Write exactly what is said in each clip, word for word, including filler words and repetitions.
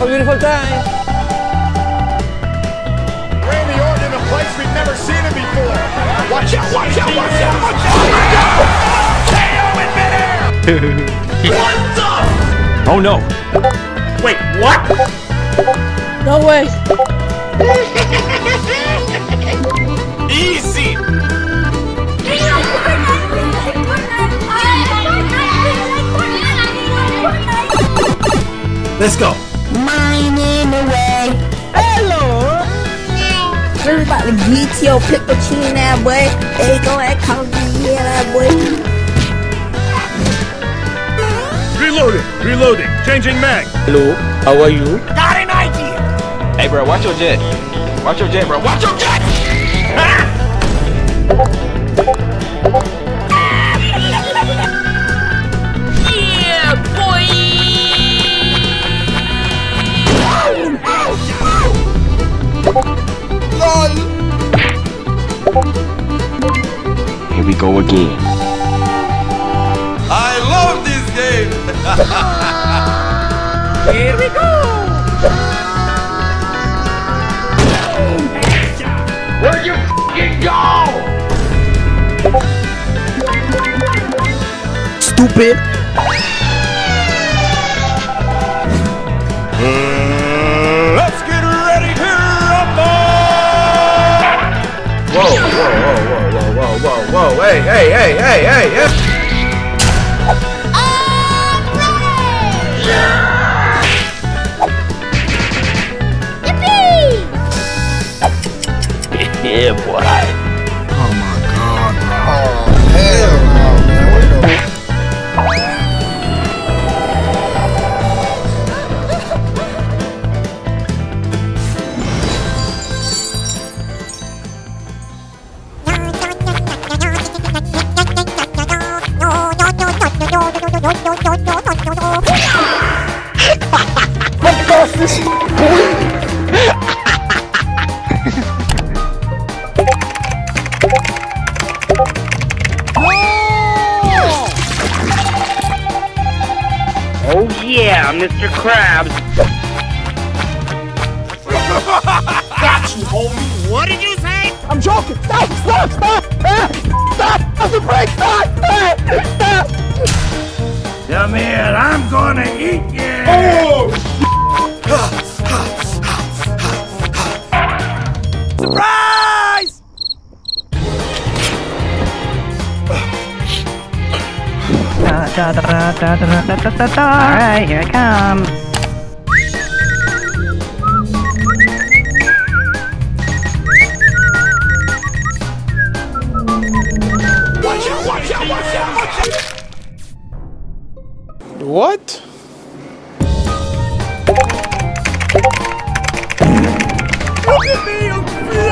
have a beautiful time. Randy Orton in a place we've never seen him before. Watch out, watch out, watch out, watch out. K O in midair. What the? Oh no. Wait, what? No way. Easy. Let's go. Mining away. Hello. We're about to get your Pikachu now, boy. They go and come here, boy. Reloading, reloading, changing mag. Hello, how are you? Got an idea. Hey, bro, watch your jet. Watch your jet, bro. Watch your jet. Ah! Here we go again. I love this game. Here we go. Where'd you f***ing go? Stupid. Whoa, whoa, whoa, whoa, whoa, whoa, whoa, hey, hey, hey, hey, hey, hey! Alright! Yeah! Yippee! Yeah, boy. Oh my god, man. Oh, hell no, yeah, Mister Krabs. Got you, homie. What did you say? I'm joking. Stop! Stop! Stop! Stop! Stop the break! Stop! Stop! Come here. I'm gonna eat you. Oh! Surprise! Da, da, da, da, da, da, da, da, da. All right, here I come. Watch out, watch out, watch out, watch out. What? Look at me, I'm flying.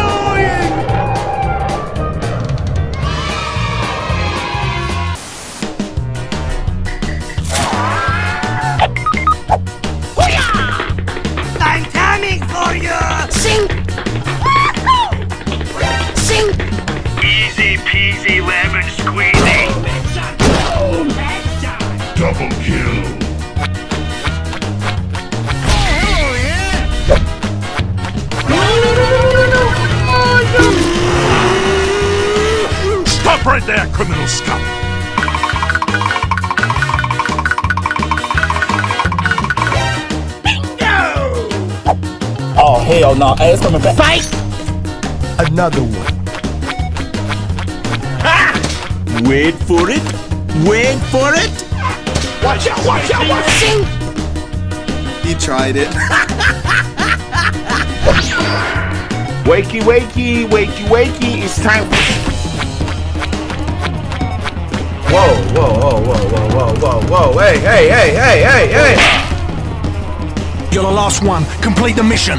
Double kill. Oh yeah! No no no no no no! Oh, no. Stop right there, criminal scum! Bingo! Oh hell no! Hey, it's coming back! Fight! Another one. Ha! Wait for it! Wait for it! Watch out, watch out, watch out! He tried it. Wakey, wakey, wakey, wakey, it's time. Whoa, whoa, whoa, whoa, whoa, whoa, whoa, whoa, hey, hey, hey, hey, hey, hey! You're the last one. Complete the mission.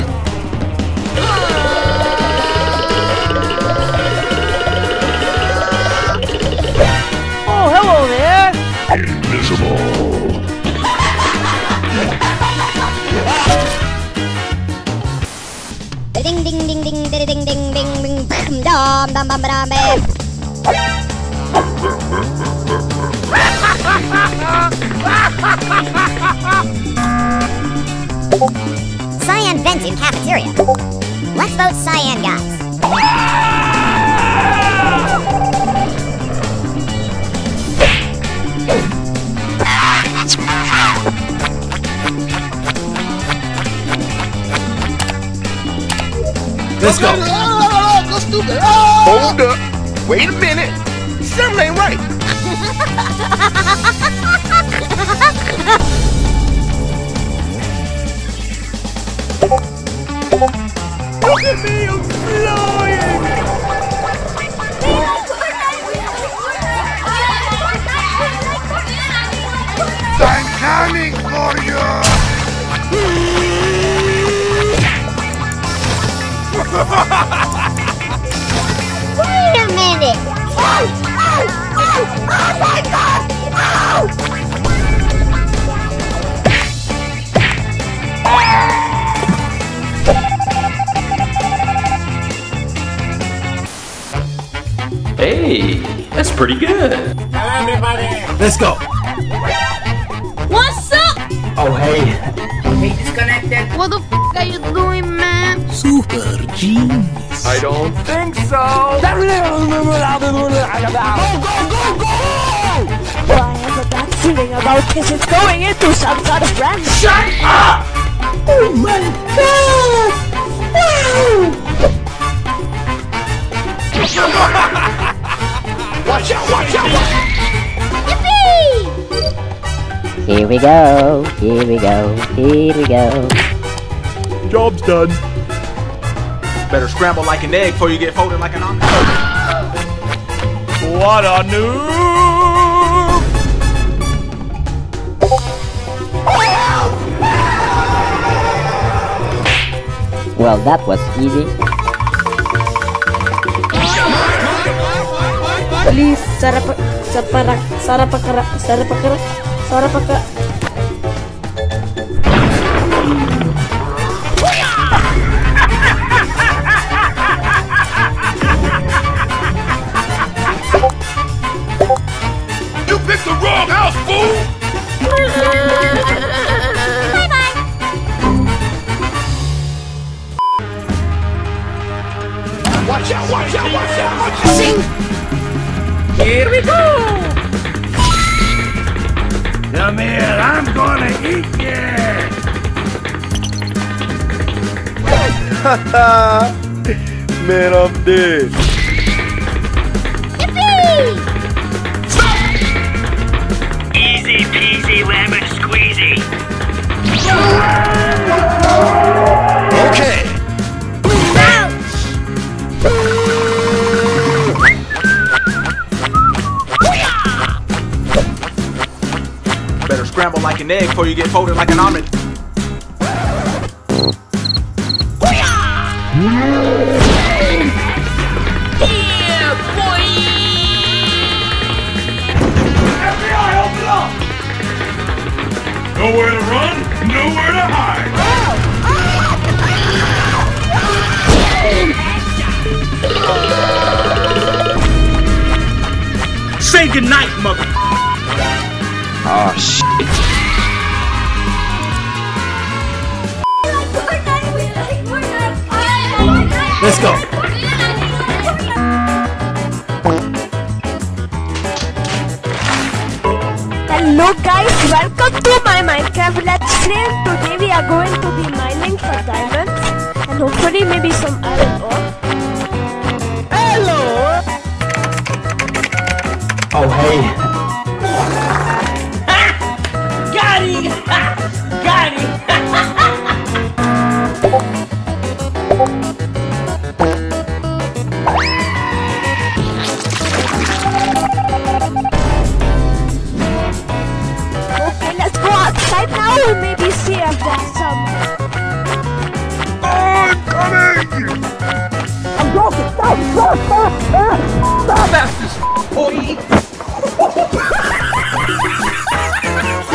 Oh, hello there! Invisible. Ding ding ding ding ding ding ding ding ding bam dam dam bam bam bam. vote cyan, guys. Let's go. Go stupid. Hold up. Wait a minute. Something ain't right. Look at me, I'm flying. I'm coming for you. Wait a minute! Oh! Oh! Oh! Oh my God! Oh! Hey, that's pretty good. Hello, everybody. Let's go. What's up? Oh, hey. Hey, disconnected. What the f are you doing, man? Super genius. I don't think so. Go, go, go, go! Why is it that feeling about this is going into some sort of brand? Shut up! Oh my God! Wow! Watch out, watch out, watch out! Yippee! Here we go, here we go, here we go. Job's done. Better scramble like an egg before you get folded like an omelet. What a noob! Well, that was easy. Please, sarapa, sarapa, sarapakara, sarapakara, sarapakara. Watch out, watch out, watch out, watch out! Sing! Here we go! Come here, I'm gonna eat you! Haha! Man, I'm dead! Yippee! Stop! Easy peasy, lemon squeezy! Okay! Scramble like an egg before you get folded like an omelet. Yeah, boy! F B I, open up! Nowhere to run, nowhere to hide. Oh. Say goodnight, mother. Oh shit. Let's go. Hello guys, welcome to my Minecraft Let's Play. Today we are going to be mining for diamonds and hopefully maybe some iron ore. Hello. Oh hey. Got it. Got it. Maybe see if there's some. Oh, I'm coming! I'm broken! Stop! Stop! Stop! Stop! Fast as f***, boy!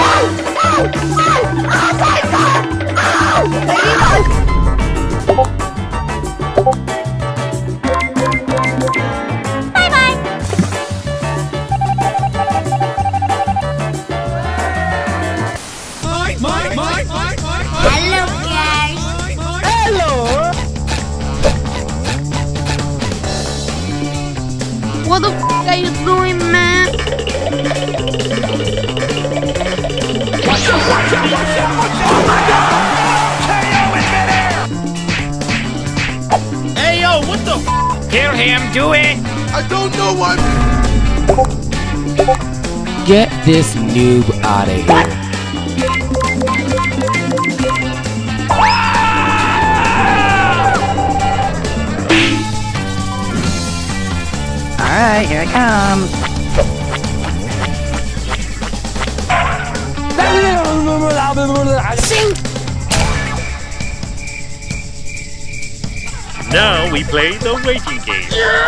Oh! Oh! Oh my God! Oh! Bye-bye! Mike, Mike, Mike, Mike, Mike, Mike. Hello, guys. Hello. Kill him, do it! I don't know what. Get this noob out of here. Alright, here it comes. Now we play the waiting game. Yeah!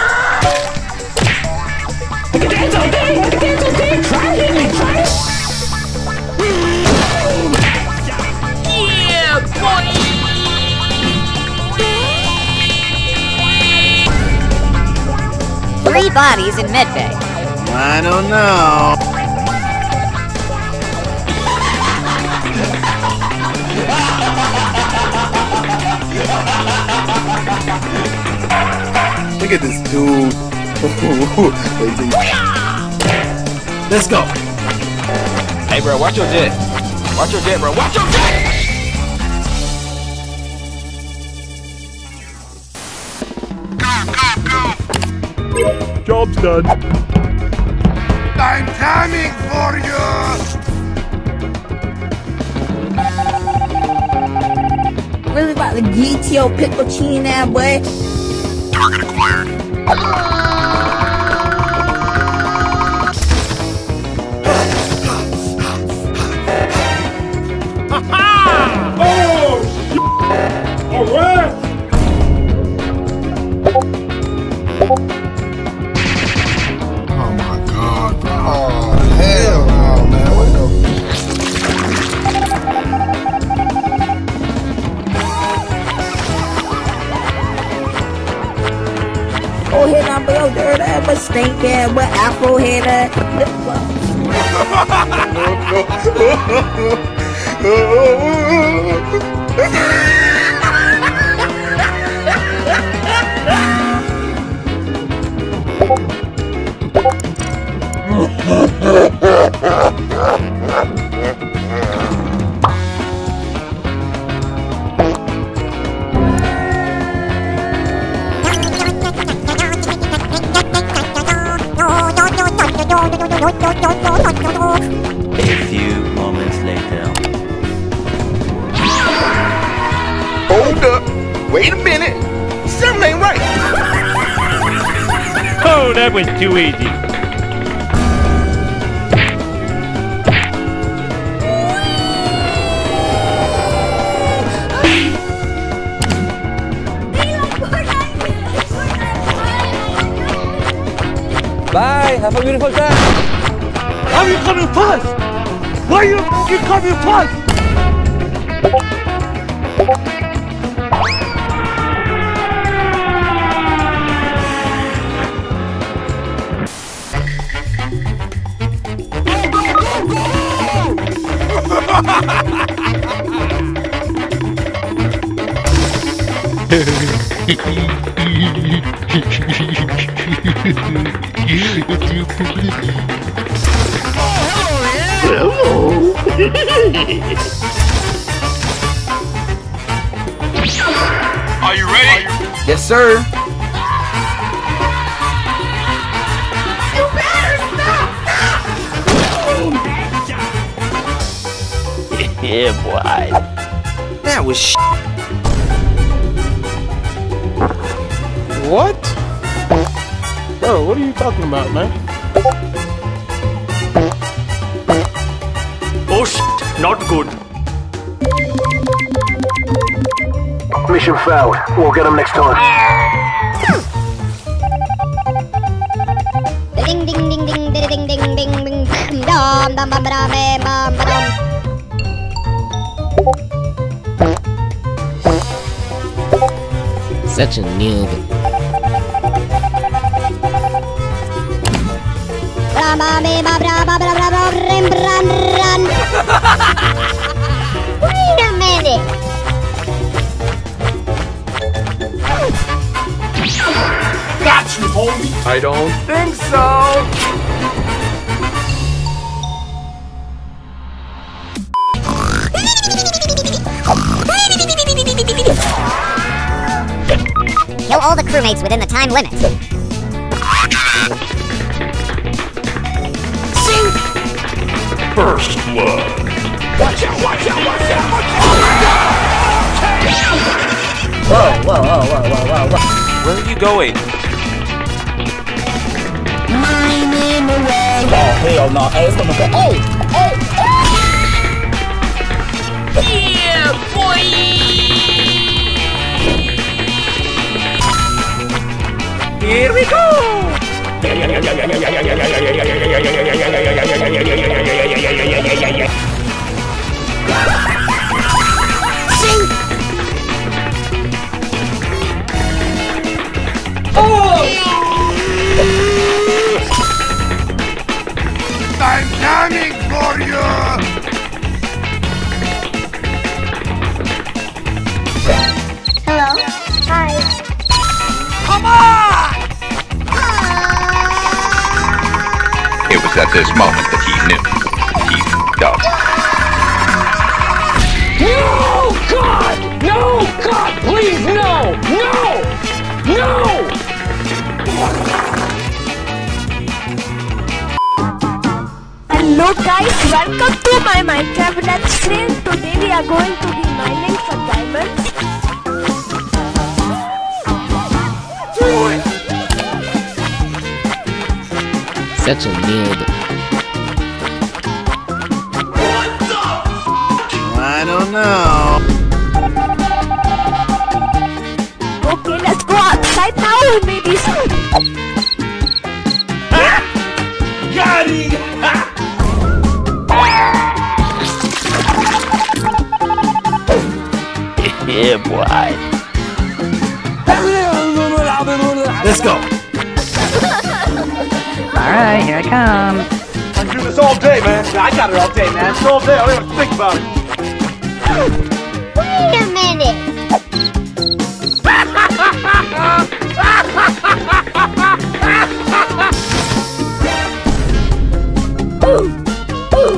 That's okay! That's okay! Try it, me, try it! Yeah, boy! Three bodies in medbay. I don't know. Look at this dude. Let's go. Hey bro, watch your jet. Watch your jet, bro. Watch your jet. Job's done. I'm coming for you. Really about the G T O Piccochini now, boy. Target acquired. Ha-ha! Oh, shit! All right! Oh, my God, bro. Oh, hell no, man. What the... Oh, hit my bro, dirt up, a stink head, but afro head up. A few moments later. Hold up! Wait a minute! Something ain't right! Oh, that was too easy. Bye! Have a beautiful time! How are you coming first? Why are you f***ing coming first? Oh, hello. Are you ready? Yes, sir. Yeah, boy. That was sh**. What? Bro, what are you talking about, man? Oh sh**, not good. Mission failed. We'll get him next time. Ding ding ding ding ding ding ding ding ding dum dum dum dum dum. Such a noob. Wait a minute. Got you, homie. I don't think so. all the crewmates within the time limit. Sync! First blood. Watch out, watch out, watch out, watch out! Oh my god! Whoa, whoa, whoa, whoa, whoa, whoa, whoa. Where are you going? Mining away! Oh, hell no. Hey, it's gonna go. Oh! Oh! Oh! Yeah, boy! Here we go! I'm coming for you! Hello? Hi. Come on! It was at this moment that he knew. He f***ed up. No! God! No! God! Please, no! No! No! Hello guys, welcome to my Minecraft Let's Play. Today we are going to be mining for diamonds. Such a noob. What the? I don't know. Okay, let's go outside now, maybe soon. Ah! Got it! Ah! Yeah, boy. Let's go. All right, here I come. I can do this all day, man. I got it all day, man. It's all day. I don't even think about it. Wait a minute. Ooh, ooh.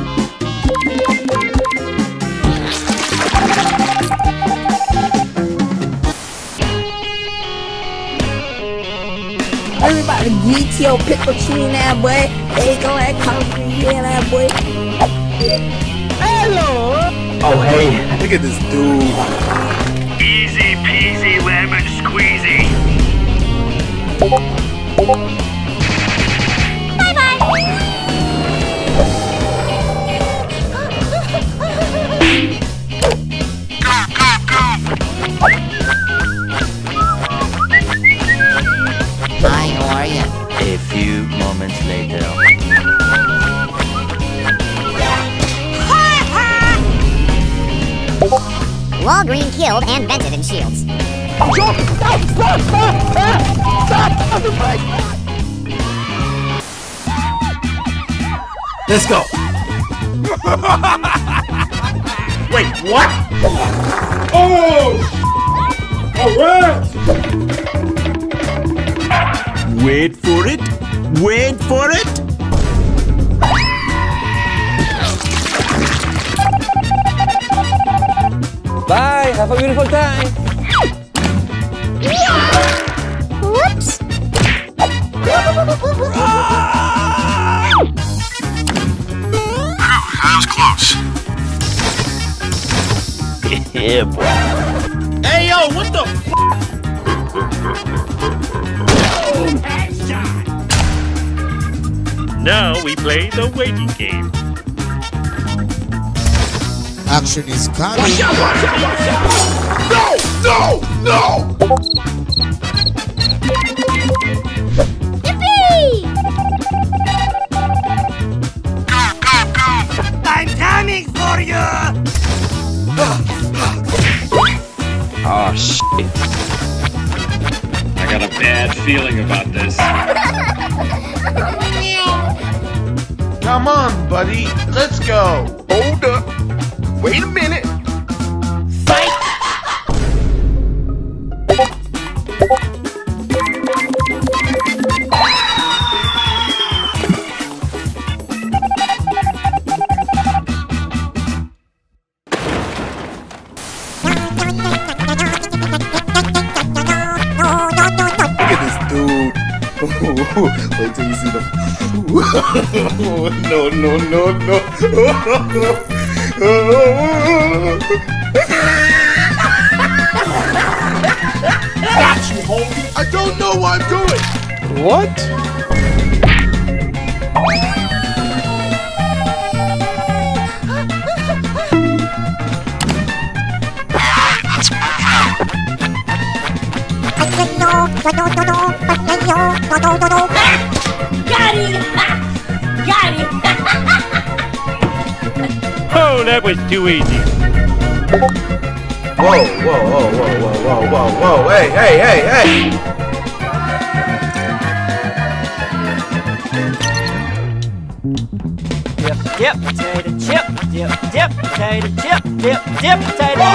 Everybody get your Pikachu in that boy. They gon' act comfy in that boy. Hello! Oh hey, look at this dude. Easy peasy lemon squeezy. Bye bye! Go, go, go! Hi, how are you? A few moments later. Walgreen killed and vented in shields. Stop! Stop! Stop! Stop! Stop! Let's go! Wait, what? Oh! Alright! Wait for it, wait for it! Bye, have a beautiful time! Whoops! Ah! That was close. Yeah, boy. Hey, yo, what the f***? Now we play the waiting game. Action is coming. Watch out, watch out, watch out. No, no, no! Yippee! Go, go, go! I'm coming for you! Oh, shit. I got a bad feeling about this. Come on, buddy. Let's go. Hold up. Wait a minute. Fight! Wait till you see the. No, no, no, no. Got you, homie. I don't know what I'm doing. What? No, no, no, no, no, no, no, no, no. Got it! Got it! Oh, that was too easy. Whoa, whoa, whoa, whoa, whoa, whoa, whoa, whoa, hey, hey, hey, hey! Dip, dip, potato chip, dip, dip, potato chip, dip, dip, potato.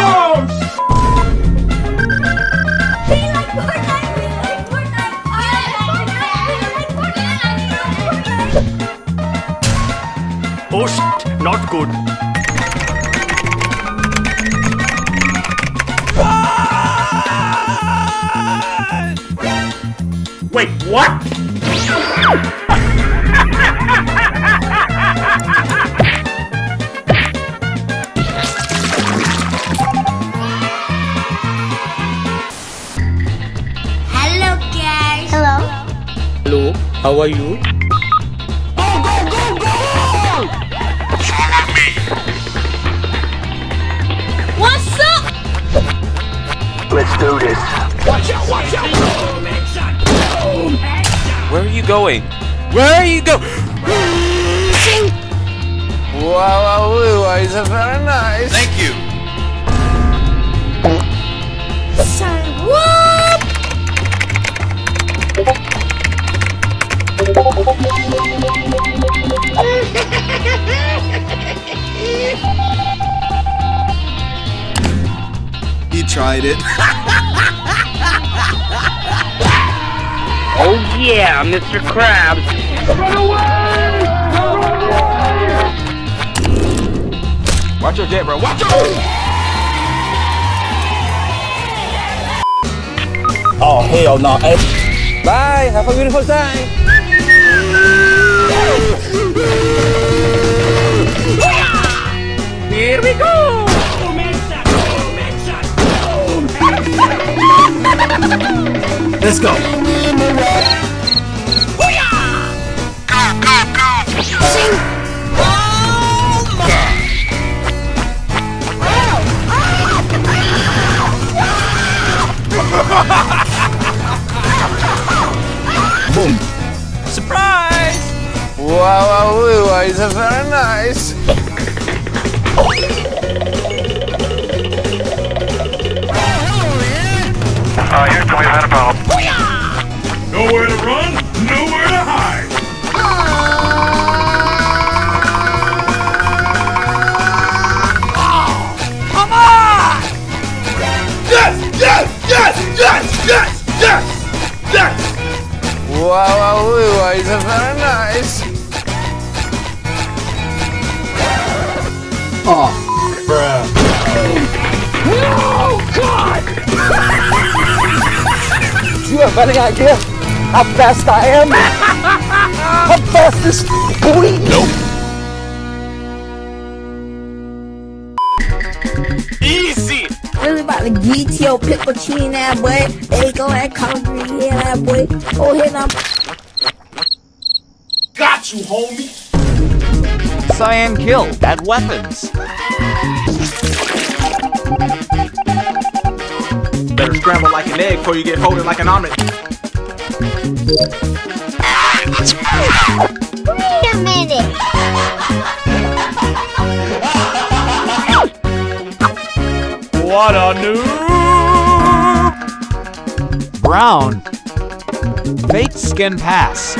Oh, shit! Oh shit, not good. Wait, what? Hello, guys. Hello. Hello, how are you? Let's do this. Watch out, watch out! Where are you going? Where are you going? Wow, blue eyes are very nice. Thank you. Sorry, what? He tried it. Oh yeah, Mister Krabs. Run away! Run away! Watch your jet, bro. Watch your. Oh hell no! Nah. Bye. Have a beautiful time. Here we go. Let's go. Booyah! Go, go, go. Sing. Oh my. Boom. Surprise. Wow, wow, blue eyes are very nice. Uh, Houston, we've had a problem. Nowhere to run, nowhere to hide. Uh, oh, come on! Yes, yes, yes, yes, yes, yes, yes! Wow, wow, blue eyes are very nice. Oh, bruh. Oh, God! You have any idea how fast I am? How fast this boy? Nope. Easy. Really about to get your piccochine that boy. They go that concrete here that boy. Oh here now. Got you, homie. Cyan killed. Bad weapons. Better scramble like an egg before you get folded like an omelet. Wait a minute. What a noob! Brown. Fake skin pass.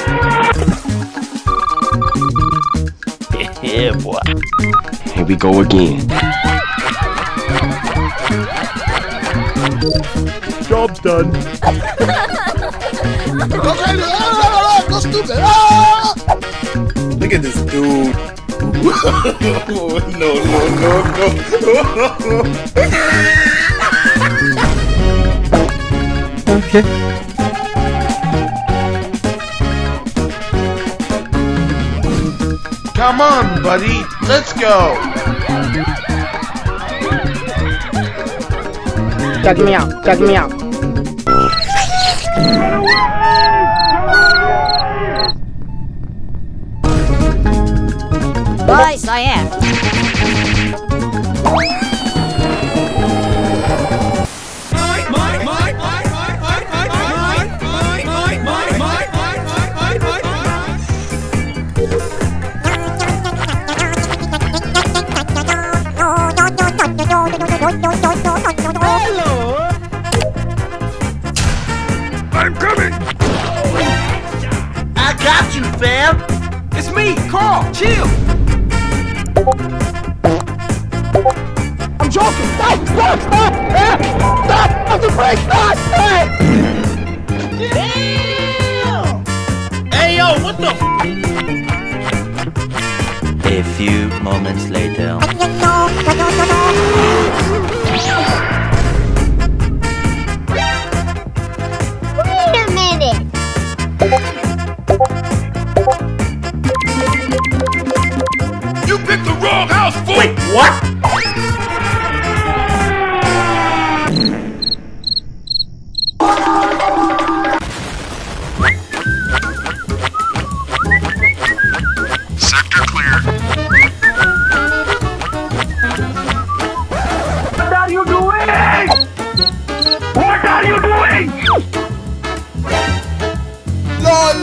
Yeah, boy. Here we go again. Job done. Look at this dude. No, no, no, no. Okay. Come on, buddy. Let's go. Check me out. Check me out. Boys, I am. Hello. I'm coming. I got you, fam. It's me, Carl. Chill. I'm joking. Stop! Stop! Stop! Stop! I'm the break. Stop! Stop! Hey yo, what the? F A few moments later. Wait, what? Sector clear. What are you doing? What are you doing? LOL.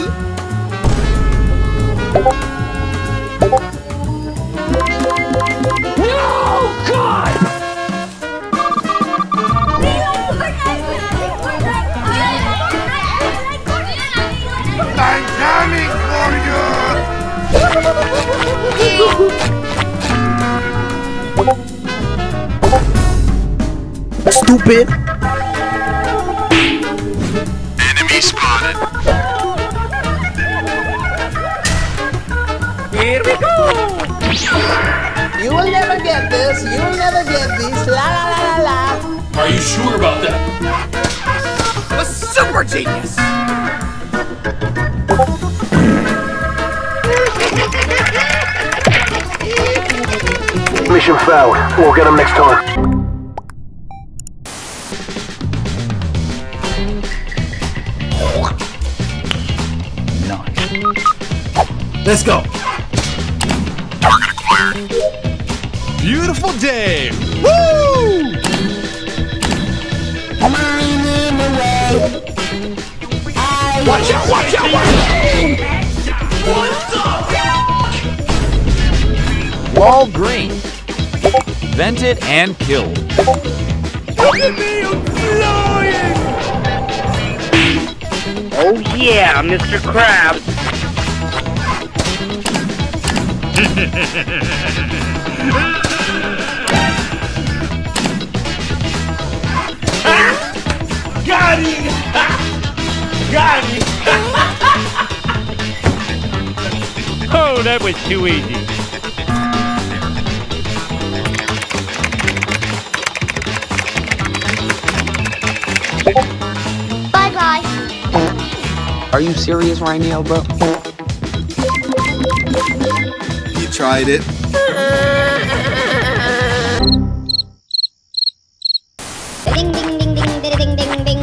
Stupid. Enemy spotted. Here we go. You will never get this. You will never get this. La la la la la. Are you sure about that? A super genius. Mission failed. We'll get him next time. Let's go. Target acquired. Beautiful day. Woo! Watch out! Watch out! Watch out! What the? Wall green. Vented and killed. Look at me! I'm flying! Oh yeah, Mister Krabs. Ha! Got him! Ha! Got him! Oh, that was too easy. Bye bye. Are you serious right now, bro? Tried it. Ding ding ding ding ding ding ding ding.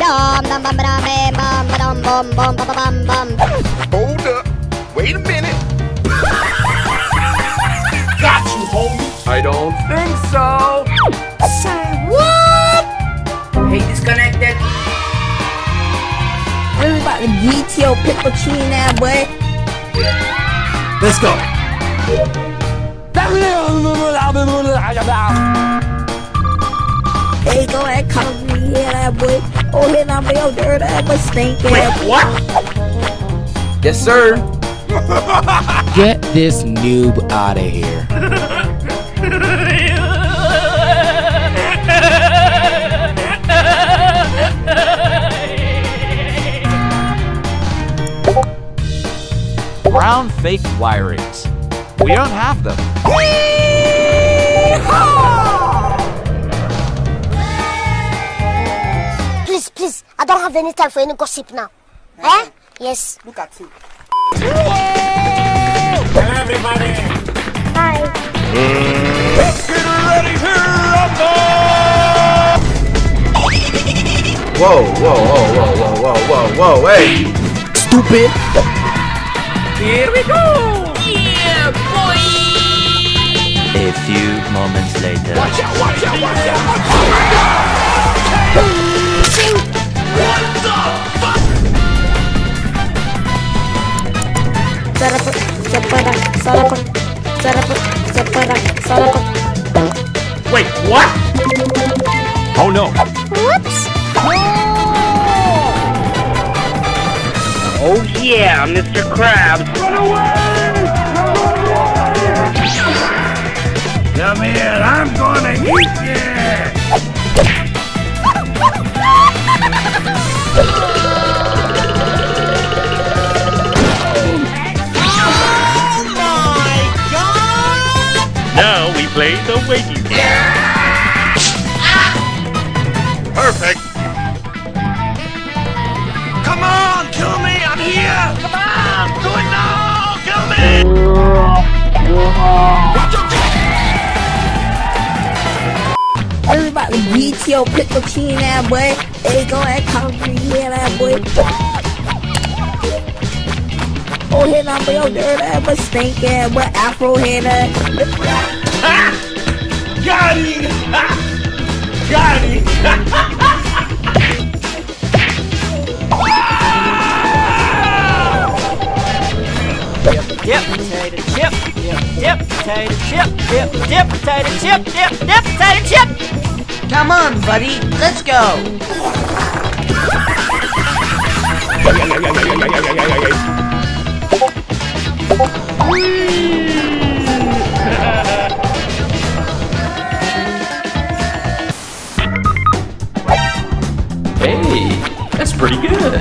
Dom dom bam bam bam bam bam bam bam bam. Hold up! Wait a minute. Got you, homie. I don't think so. Say what? Hey, disconnected. I'm about to get your Pikachu now, boy. Let's go. Hey, go ahead, come here, that boy. Oh, here, I'm real dirty, that boy stinking. Wait, what? Yes, sir. Get this noob out of here. Brown fake wirings. We don't have them. Please, please, I don't have any time for any gossip now. Eh? Yes. Look at you. Hello everybody! Hi! Let's get ready to rumble! Whoa, whoa, whoa, whoa, whoa, whoa, whoa, whoa, hey! Stupid! Here we go! Yeah, boy! A few moments later... Watch out, watch out, watch out! Oh my God! What the fuck? Sarap, sarap, sarap, sarap, sarap, sarap. Wait, what? Oh no! Whoops! Oh! Oh yeah, Mister Krabs! Run away! Run away! Come here, I'm gonna eat you! Now we play the waiting game. Yeah! Ah! Perfect. Come on, kill me! I'm here. Come on, do it now! Kill me! Watch out! Everybody beat your pickle chin, that boy. They go and come here, that boy. Oh, head up your dirt, that boy. Stink, that boy. Afro head up. Ha! Got it! Ha! Got it! Dip, dip, potato chip, dip, dip, potato chip, dip, dip, potato chip, dip, dip, potato chip! Come on, buddy, let's go! Hey, that's pretty good.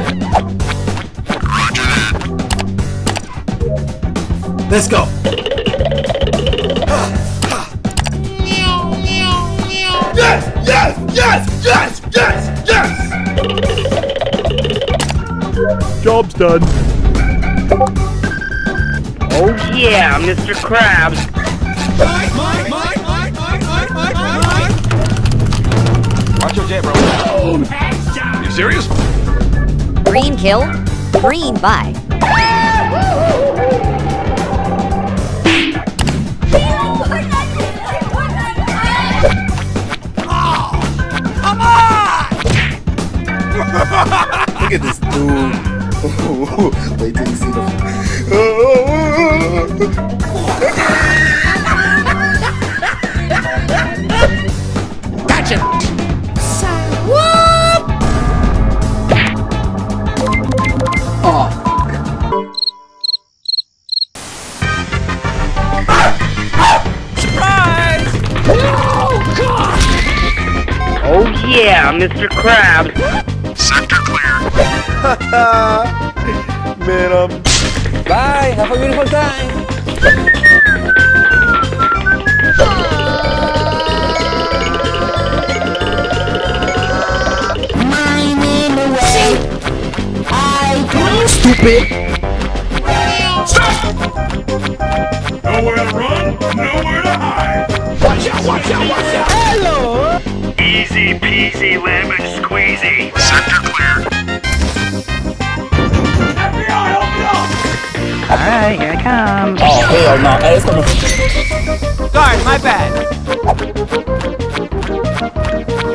Let's go. Yes, yes, yes, yes, yes, yes. Job's done. Oh yeah, Mister Krabs. Mike, Mike, Mike, Mike, Mike, Mike, Mike. Watch your jet, bro. Oh. Serious? Green kill, green buy. Oh, come on! Look at this dude. Wait till you see them. Gotcha! Yeah, Mister Krabs. Sector clear. Man, um. Bye. Have a beautiful time. My name away. I grew stupid. Stop! Nowhere to run. Nowhere to hide. Watch out! Watch out! Watch out! Hello. Easy peasy lemon squeezy. Sector clear. F B I, help me out! Alright, here I come. Oh, hell no. Hey, it's gonna... Sorry, my bad.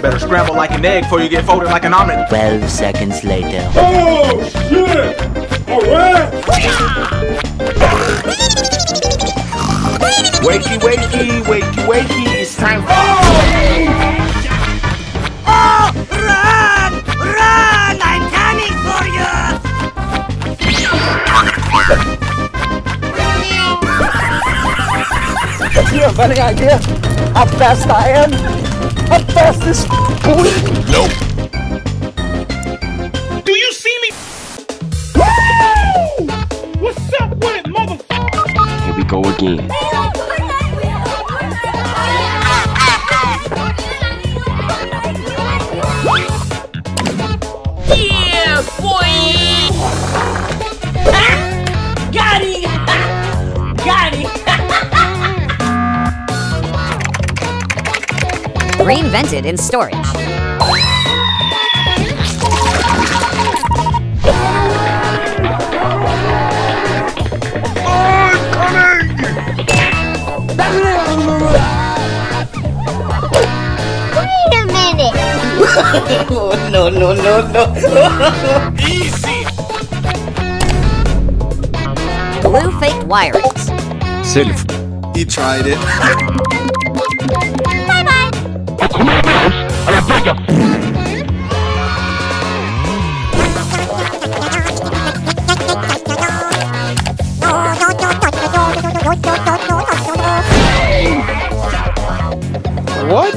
Better scramble like an egg before you get folded like an omelet. Twelve seconds later. Oh, shit! Alright! Wakey, wakey, wakey, wakey. It's time for... Oh! Run! Run! I'm coming for you! Target clear. You have any idea how fast I am? How fast this boy? Nope. Do you see me? Woo! What's up with it, motherfucker? Here we go again. Got reinvented in storage. I'm coming! Wait a minute! Oh, no, no, no, no! Easy! Blue faked wirings. Self. He tried it. Bye bye. What?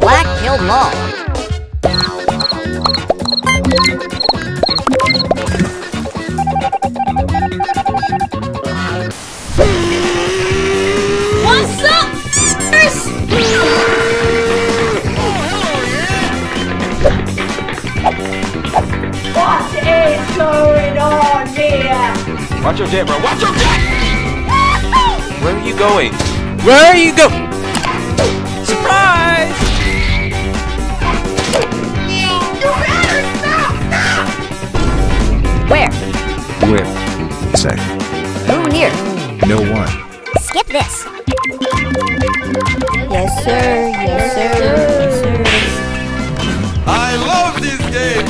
Black killed Maul. Watch your dip, bro. Watch your dip! Where are you going? Where are you going? Surprise! You better stop! Stop! Where? Where? Say. Who here? No one. Skip this. Yes, sir. Yes, sir. Yes, sir. I love this game!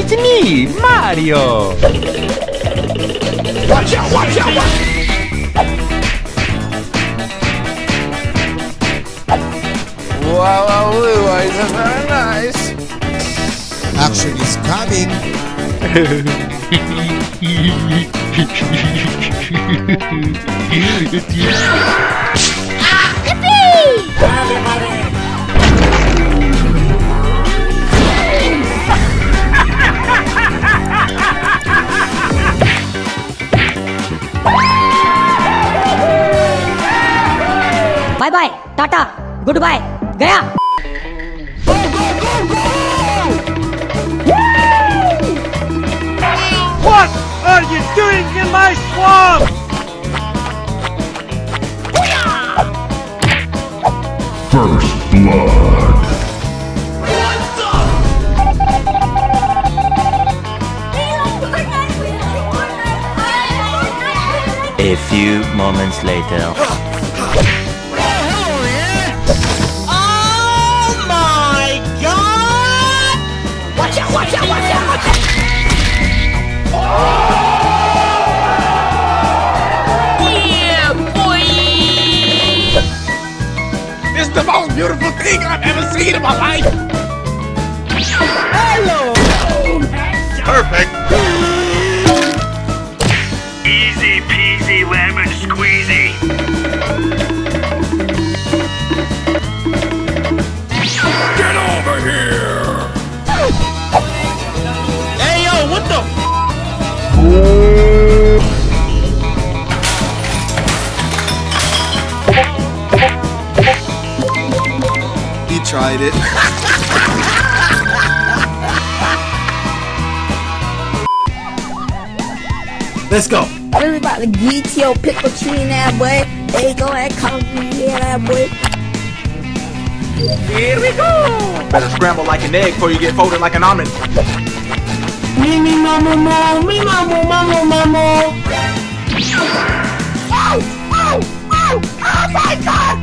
It's me, Mario! Watch out, watch out, watch out! Wow, wow, blue eyes are very nice! Action is coming! Ah, yippee! Bye bye, Tata, goodbye, Gaya! Go, go, go, go! Woo! What are you doing in my swamp? First blood. What's up? A few moments later. Watch out, watch out, watch out! Oh! Yeah, boy! This is the most beautiful thing I've ever seen in my life! Hello! Perfect! Easy peasy lemon squeezy! Get over here! He tried it. Let's go. Everybody get your pickle tree in that way. They go and come here that way. Here we go. Better scramble like an egg before you get folded like an almond. Me, me, mama, mama, me, mama, mama, mama. Oh, oh, oh, oh my God!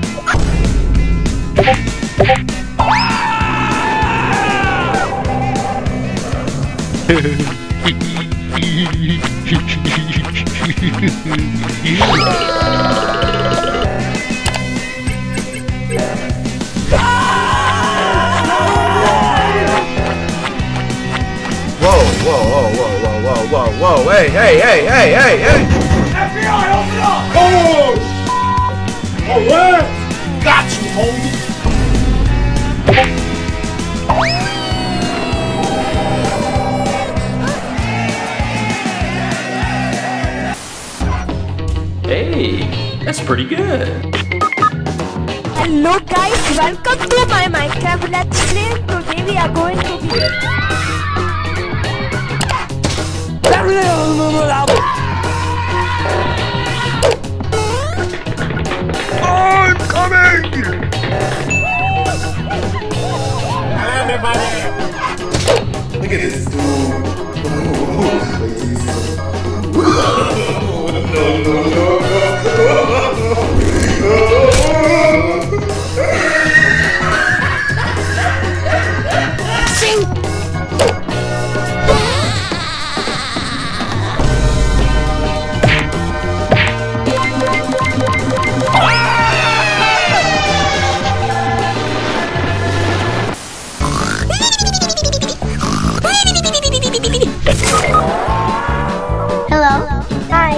Whoa, whoa, whoa, whoa, whoa, whoa, whoa, whoa, hey, hey, hey, hey, hey, hey! F B I, open up! Oh, alright! Got you, homie! Hey, that's pretty good! Hello guys, welcome to my Minecraft Let's Play. Today we are going to be... Look at this dude. No, no, no, no. Sing. Hello. Hi.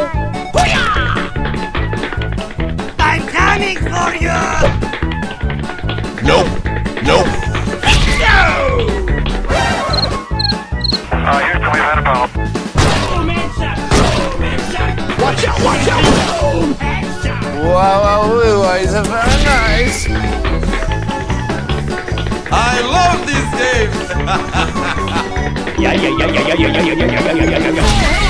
For you. Nope. Nope. No! Uh, here's the way out of bounds. Oh, man, shot. Oh, man, shot. Watch out, watch out. Oh, man, shot. Wow, wow, blue eyes are very nice. I love these games. Yeah, yeah, yeah, yeah, yeah, yeah, yeah, yeah, yeah, yeah, yeah, yeah.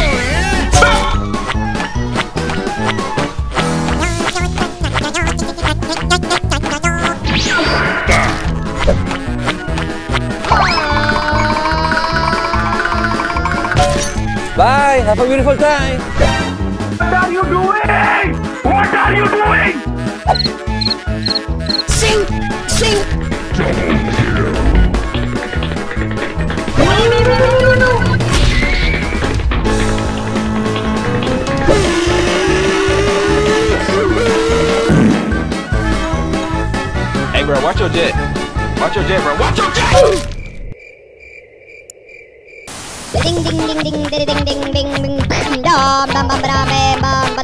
Bye, have a beautiful time. What are you doing? What are you doing? Sing, sing. No, no, no, no, no, no. Hey bro, watch your jet. Watch your jet, bro. Watch your jet. Ding ding ding ding ding ding ding ding ding ding dom bam bam bam bam bam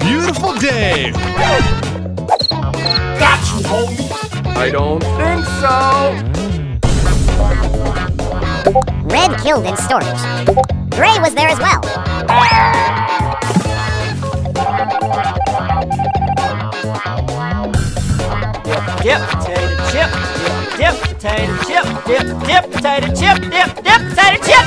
Beautiful day. Got you, homie. I don't think so. Red killed in storage. Gray was there as well. Dip, potato chip, dip, dip, potato chip, dip, dip, potato chip, dip, dip, potato chip.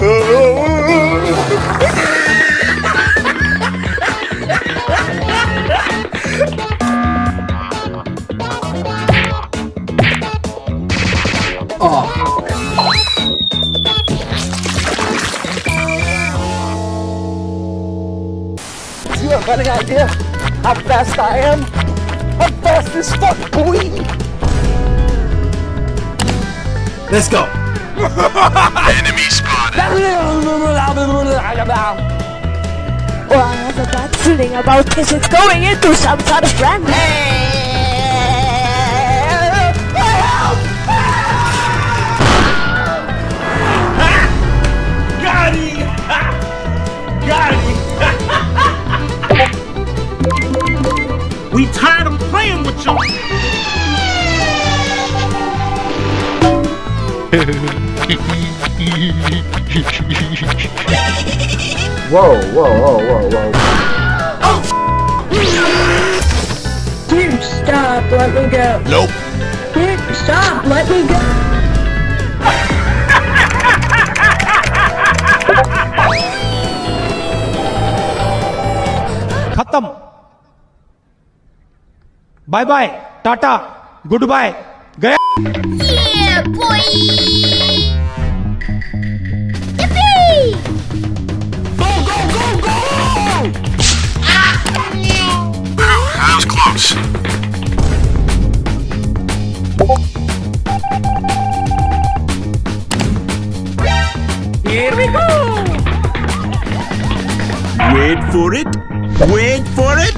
LOL. Got an idea how fast I am? How fast as fuck, boy! Let's go! Enemy spotted! Well, I have a bad feeling about this. It's going into some sort of brand. Got it! Got it! We tired of playing with y'all. Whoa, whoa, whoa, whoa, whoa. Oh! Dude, stop, let me go. Nope. Dude, stop, let me go. Khatam. Bye bye, tata, goodbye, gaya. Yeah, boy! Yippee! Go, go, go, go! Wait for it. Wait for it.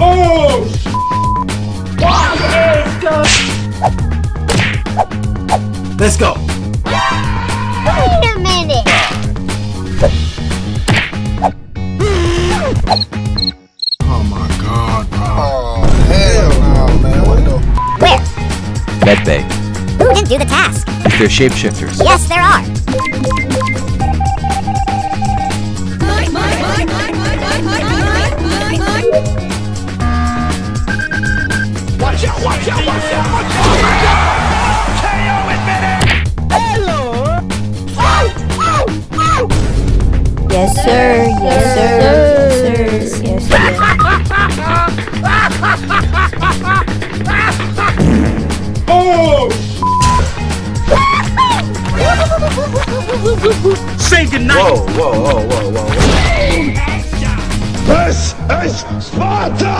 Oh, sh**. What is going? Let's go. Wait a minute. Oh my God, bro. Oh, hell no, man. What the f***? Where? Medbay. Who can do the task? They're shapeshifters. Yes, there are. Watch out, watch out, watch out! Oh my God! K O admitted! Hello! Ow! Ow! Ow! Yes, sir. Yes, sir. Yes, sir. Yes, sir. Oh! Say goodnight! Whoa, whoa, whoa, whoa, whoa, whoa. This is Sparta!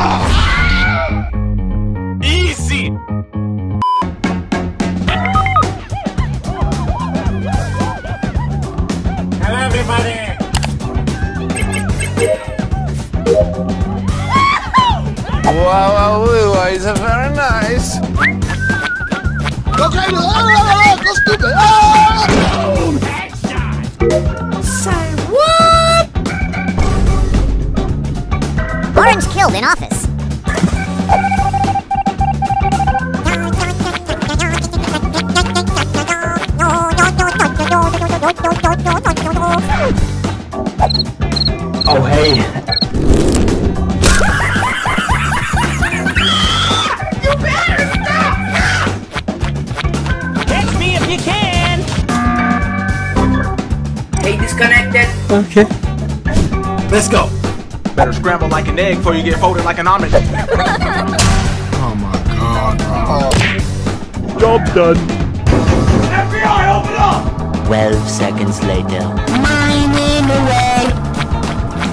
Wow, wow, it's very nice. Okay, go stupid. Say what? Orange killed in office. Oh, hey. Okay. Let's go. Better scramble like an egg before you get folded like an omelet. Oh my God. Oh. Job done. F B I, open up! Twelve seconds later. My name away.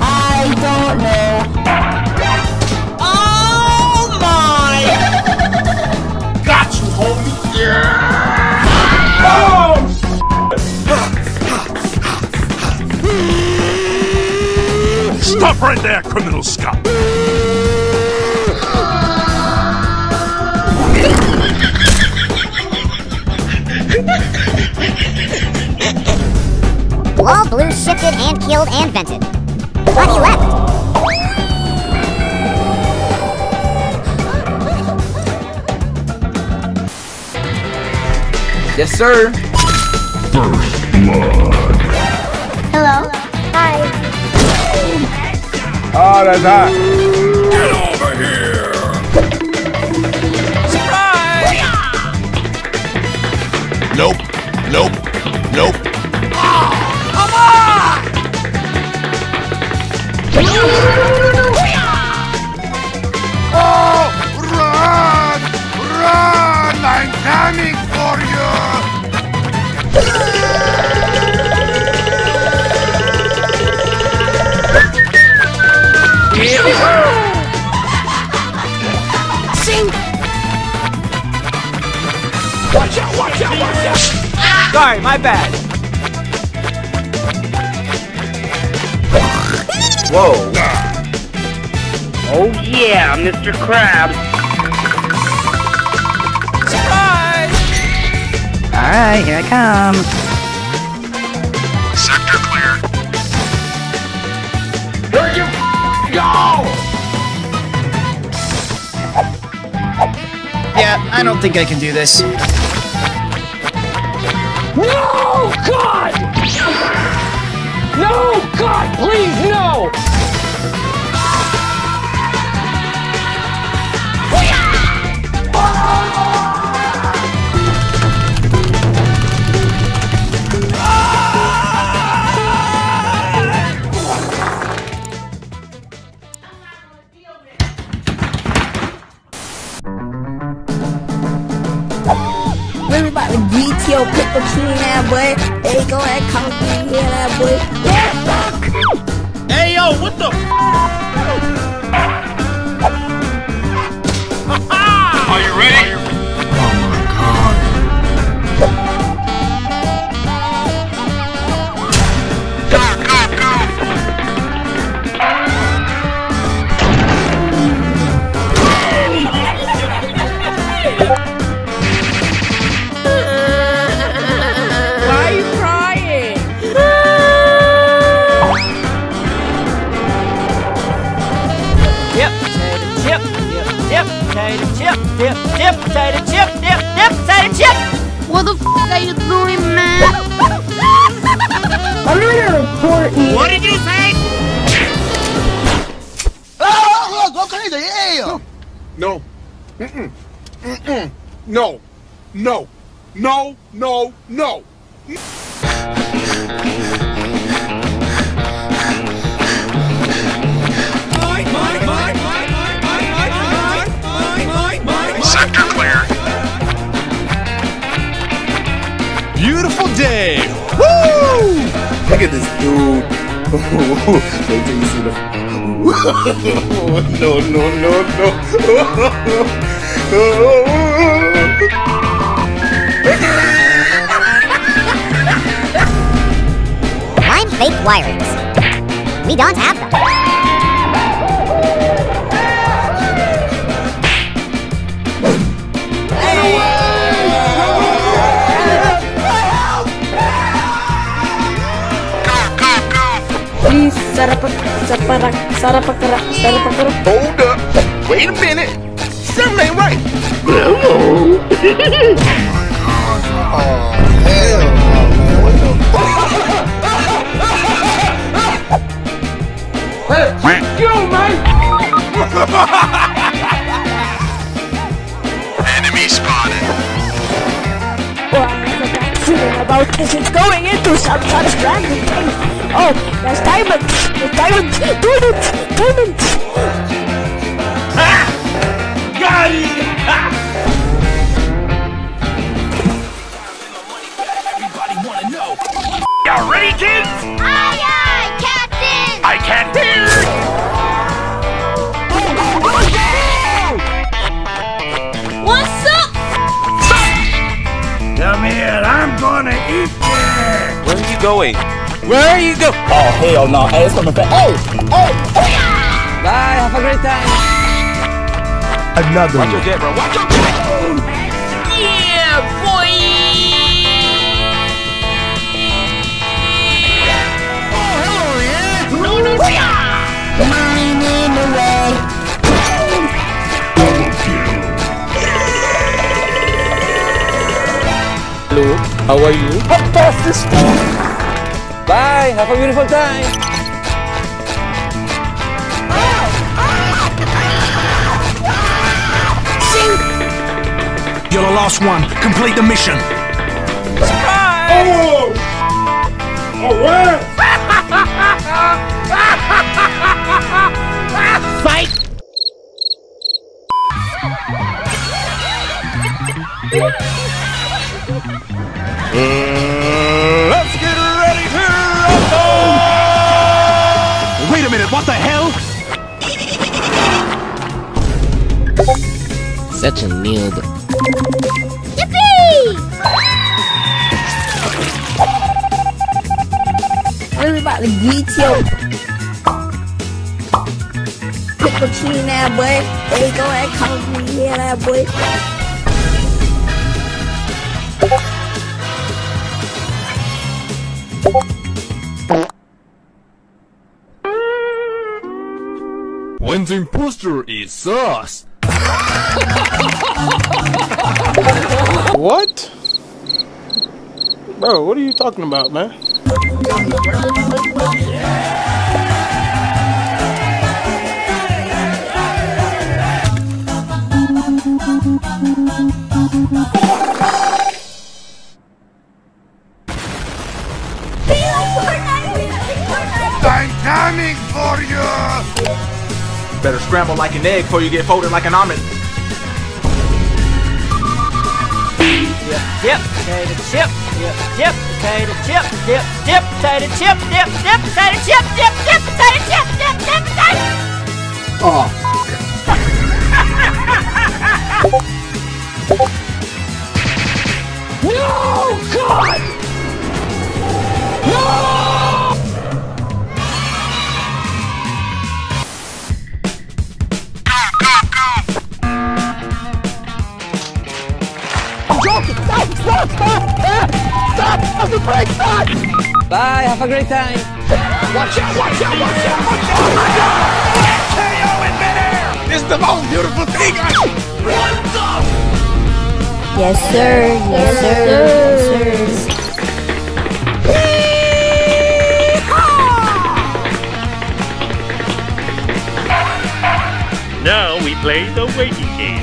I don't know. Oh my! Got you, homie. Yeah! Oh! Stop right there, criminal scum! All blue shifted and killed and vented. But he left. Yes, sir. First blood. Hello. Hi. Oh, that's hot. Get over here! Surprise! Nope. Nope. Nope. Oh, come on! Oh, run! Run! I'm coming for you! Sing. Watch out, watch out, watch out. Sorry, my bad. Whoa. Oh yeah, Mister Krabs. Surprise! Alright, here I come. Sector clear. Where you go! Yeah, I don't think I can do this. No, God! No, God, please, no! Yo, pick up shooting that boy. Hey, go ahead, come through here, that boy. Yeah, fuck! Hey, yo, what the f? Are you ready? Oh my God. Mm-mm. Mm-mm. No. No. No. No. No. Sector clear. Beautiful day. Woo! Look at this dude. Wait till you see the... No, no, no, no. I'm fake wireless. We don't have them. Please. Hold up. Wait a minute. Something ain't right. Hello. Oh, hell no. What the fuck? Hey, yo, mate. Enemy spotted. Well, I'm not sure about this. It's going into some sort of random thing. Oh, there's diamonds! There's diamonds! Diamonds! Diamonds! Ha! Got it! Ha! Everybody wanna know! Y'all ready, kids? Aye, aye, Captain! I can't hear! What's up? Come here, I'm gonna eat you! Where are you going? Where you go? Oh hell no! Hey, it's coming back! Hey, hey, hey! Bye. Have a great time. Another one. Watch your jet, bro. Watch your jet. Yeah, boy. Oh hello, yeah. No, no, no. Mine in the way. Hello. How are you? How fast is this? Bye! Have a beautiful time! You're the last one. Complete the mission. Surprise! Oh! Alright! Fight! Uh, let's get ready to rumble! Wait a minute, what the hell? Such a noob. Yippee! Everybody beat you. Put the tree in that boy. There you go, that comes from here, that boy. When the imposter is us. What? Bro, what are you talking about, man? I'm coming for you! Better scramble like an egg before you get folded like an omelet. Dip, dip, potato chip, dip, dip, potato chip, dip, dip, potato chip, dip, dip, potato chip, dip, dip, potato chip, dip, dip, potato. Oh. No, God! No! Stop! Stop! Stop! Stop the break! Stop! Bye! Have a great time! Watch out! Watch out! Watch out! Watch out! Oh my God! K O in midair! It's the most beautiful thing I... What the... Yes, sir. Yes, sir. Yes, sir. Yes, sir. Now we play the waiting game.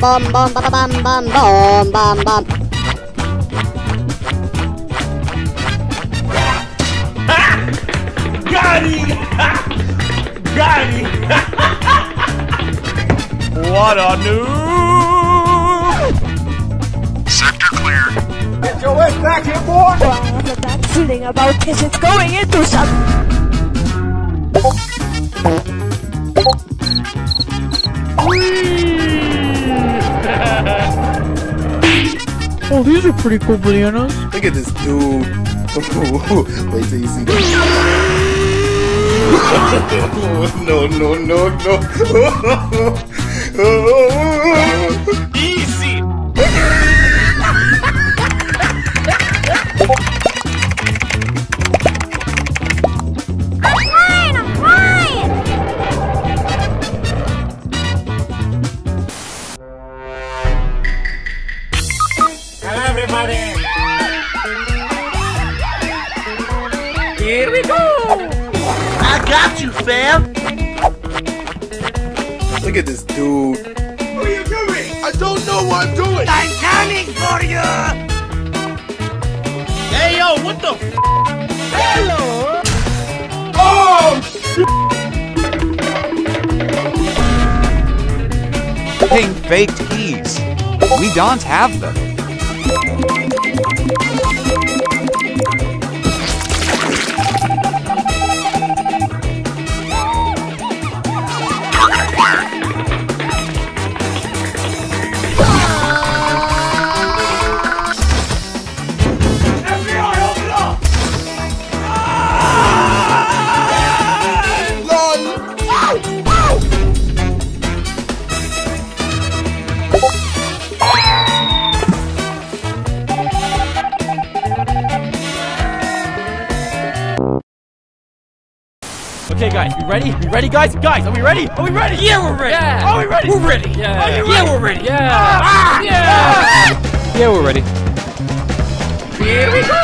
Bum bum bum bum bum bum bum bum. Ha! Got it! Got it! What a noob! Sector clear. Get your ass back here, boy! Well, I'm not feeling about this. It's going into some. Oh, these are pretty cool bananas. Look at this dude. Wait till you see this. Oh, no, no, no, no. Easy. Fam. Look at this dude. What are you doing? I don't know what I'm doing. I'm coming for you. Hey yo, what the f? Hello. Oh shit. Pink fake keys. We don't have them. Ready? Ready, guys? Guys, are we ready? Are we ready? Yeah, we're ready. Yeah. Are we ready? We're ready. Yeah. Are you ready? Yeah, we're ready. Yeah. Ah, ah, yeah. Ah. Yeah, we're ready. Here we go.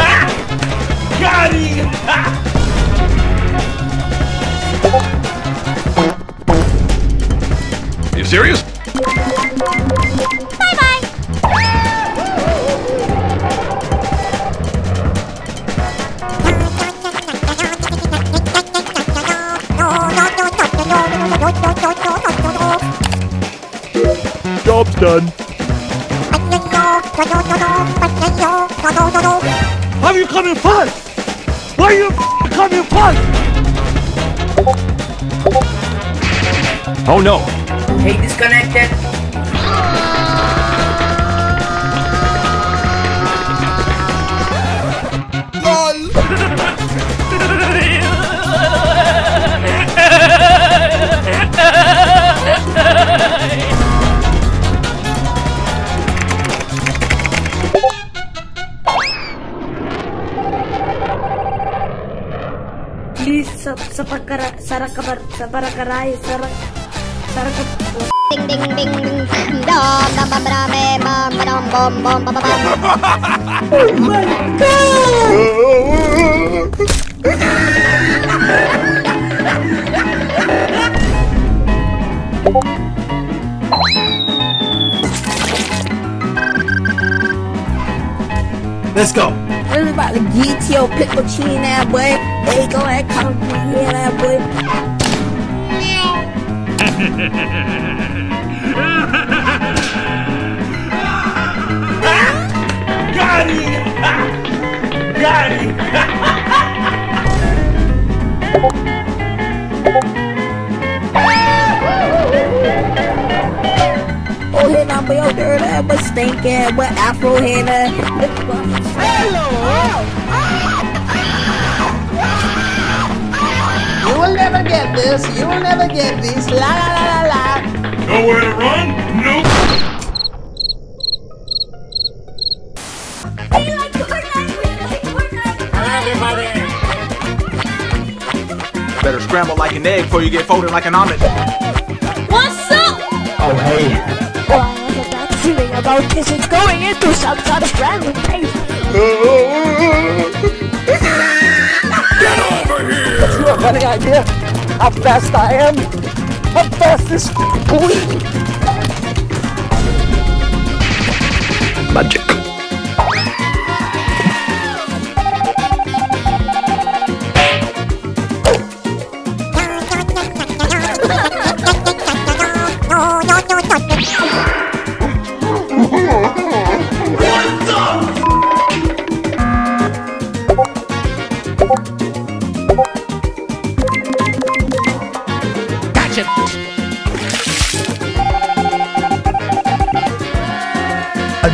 Ah, got him. Ah. Are you serious? Job's done. Why are you coming first? Why are you coming first? Oh no. Hey, disconnected. Sarakabar, Sabarakarai, Sarak, Sarakab. Ding ding ding ding. Dom dom dom dom dom dom dom. Oh my God! Let's go. Everybody get your pickle chin that way. They go ahead, come here that way. Got it! Got it! Oh, hey, murdered of a stinking with Afro Henna. You will never get this. You will never get this. La la la la. Nowhere to run? Nope. Better scramble like an egg before you get folded like an omelet. What's up? Oh, hey. Well, I have a bad feeling about this. It's going into some sort of random place. Get over here! That's not a funny idea. How fast I am. How fast this boy. Magic.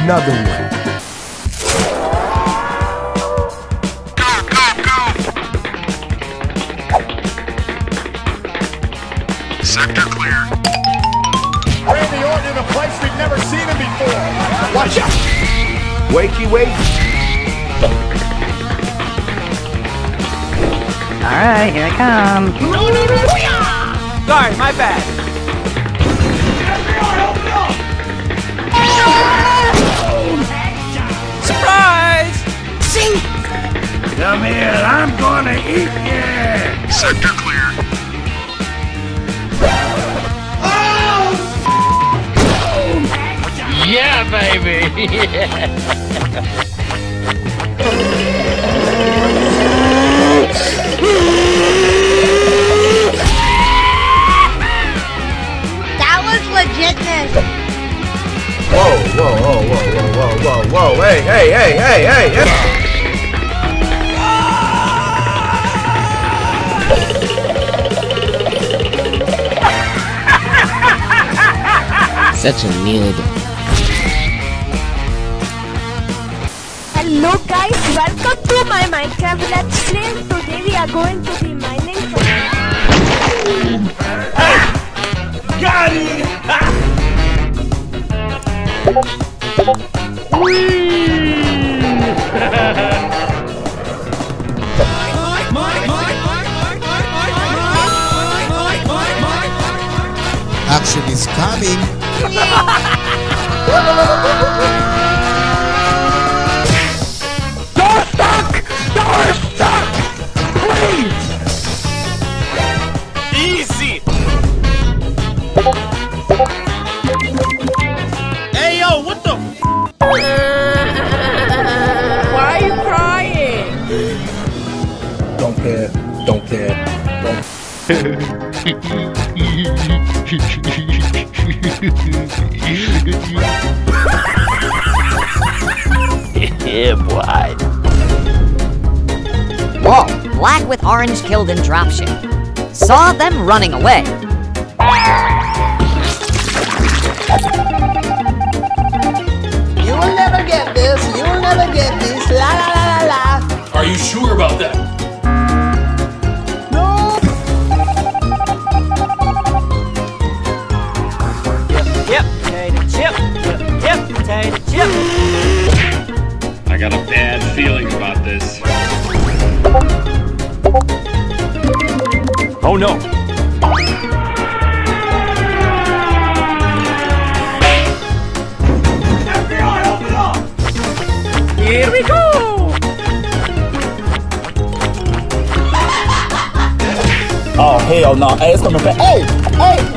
Another one. Sector clear. Randy Orton in a place we've never seen him before. Watch out! Wakey, wake. All right, here I come. No, no, no. Sorry, my bad. Surprise! Sing! Come here, I'm gonna eat you! Sector clear. Oh! Yeah, baby! That was legitness! Whoa, whoa, whoa, whoa, whoa, whoa, whoa, whoa, hey, hey, hey, hey, hey, hey! Such a noob. Hello guys, welcome to my Minecraft Let's Play. Today we are going to be mining for... Ah! Got it! Ah! Whee! Action is coming. Door stuck! Door stuck! Please! Easy! Don't care. Don't. Yeah, boy. Whoa! Black with orange killed in dropship. Saw them running away. You will never get this. You will never get this. La la la la la. Are you sure about that? I got a bad feeling about this. Oh no! F B I, open up! Here we go! Oh hell no! Hey, it's coming back! Hey! Hey!